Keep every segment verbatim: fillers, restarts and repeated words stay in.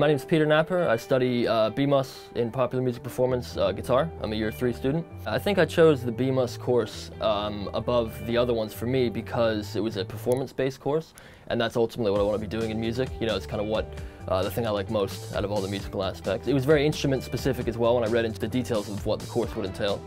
My name is Peter Napper. I study uh, B M U S in Popular Music Performance uh, guitar. I'm a year three student. I think I chose the B M U S course um, above the other ones for me because it was a performance-based course, and that's ultimately what I want to be doing in music. You know, it's kind of what uh, the thing I like most out of all the musical aspects. It was very instrument-specific as well when I read into the details of what the course would entail.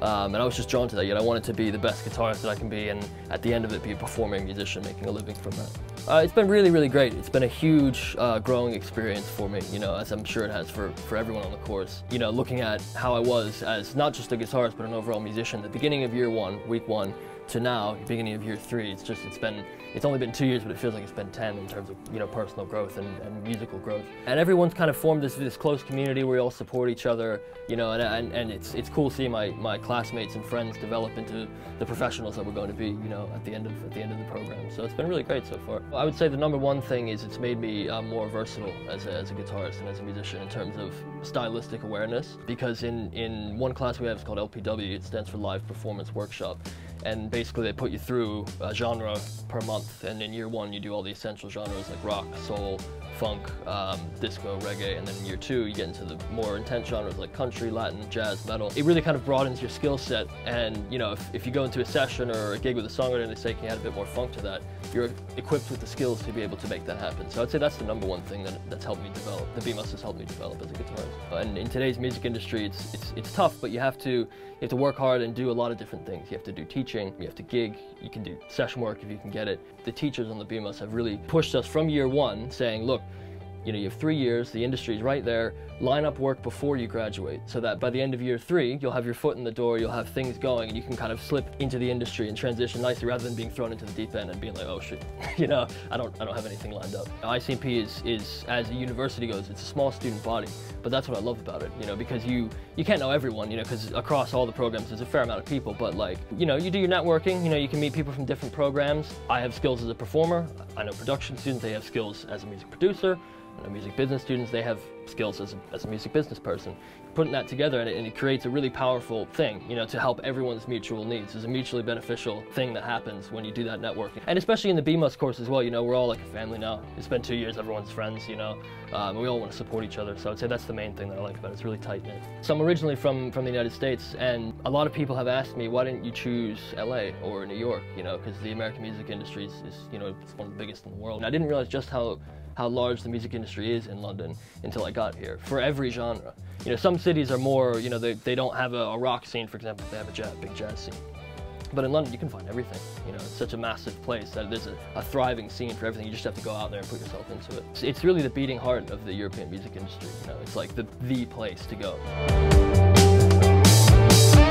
Um, and I was just drawn to that. You know, I wanted to be the best guitarist that I can be, and at the end of it be a performing musician making a living from that. Uh, it's been really, really great. It's been a huge uh, growing experience for me, you know, as I'm sure it has for, for everyone on the course. You know, looking at how I was as not just a guitarist but an overall musician, the beginning of year one, week one, to now, the beginning of year three, it's just, it's been, it's only been two years, but it feels like it's been ten in terms of, you know, personal growth and, and musical growth. And everyone's kind of formed this, this close community where we all support each other, you know, and, and, and it's, it's cool seeing my, my classmates and friends develop into the professionals that we're going to be, you know, at the end of, at the end of the program. So it's been really great so far. I would say the number one thing is it's made me uh, more versatile as a, as a guitarist and as a musician in terms of stylistic awareness, because in, in one class we have, it's called L P W, it stands for Live Performance Workshop. And basically they put you through a genre per month, and in year one you do all the essential genres like rock, soul, funk, um, disco, reggae, and then in year two you get into the more intense genres like country, Latin, jazz, metal. It really kind of broadens your skill set, and you know, if, if you go into a session or a gig with a songwriter and they say, can you add a bit more funk to that, you're equipped with the skills to be able to make that happen. So I'd say that's the number one thing that, that's helped me develop, the B M U S has helped me develop as a guitarist. And in today's music industry it's, it's, it's tough, but you have to, you have to work hard and do a lot of different things. You have to do teaching. You have to gig, you can do session work if you can get it. The teachers on the B M U S have really pushed us from year one saying, look, you know, you have three years, the industry's right there, line up work before you graduate so that by the end of year three, you'll have your foot in the door, you'll have things going, and you can kind of slip into the industry and transition nicely rather than being thrown into the deep end and being like, oh shit, you know, I don't, I don't have anything lined up. I C M P is, is, as a university goes, it's a small student body, but that's what I love about it, you know, because you, you can't know everyone, you know, because across all the programs there's a fair amount of people, but like, you know, you do your networking, you know, you can meet people from different programs. I have skills as a performer, I know production students, they have skills as a music producer, you know, music business students, they have skills as a, as a music business person. Putting that together and it, and it creates a really powerful thing, you know, to help everyone's mutual needs. There's a mutually beneficial thing that happens when you do that networking. And especially in the B M U S course as well, you know, we're all like a family now. It's been two years, everyone's friends, you know, um, and we all want to support each other. So I'd say that's the main thing that I like about it. It's really tight-knit. So I'm originally from, from the United States, and a lot of people have asked me, why didn't you choose L A or New York, you know, because the American music industry is, is, you know, it's one of the biggest in the world. And I didn't realize just how how large the music industry is in London until I got here, for every genre. You know, some cities are more, you know, they, they don't have a, a rock scene, for example, they have a jazz, big jazz scene. But in London, you can find everything. You know, it's such a massive place that there's a, a thriving scene for everything. You just have to go out there and put yourself into it. It's, it's really the beating heart of the European music industry, you know, it's like the, the place to go.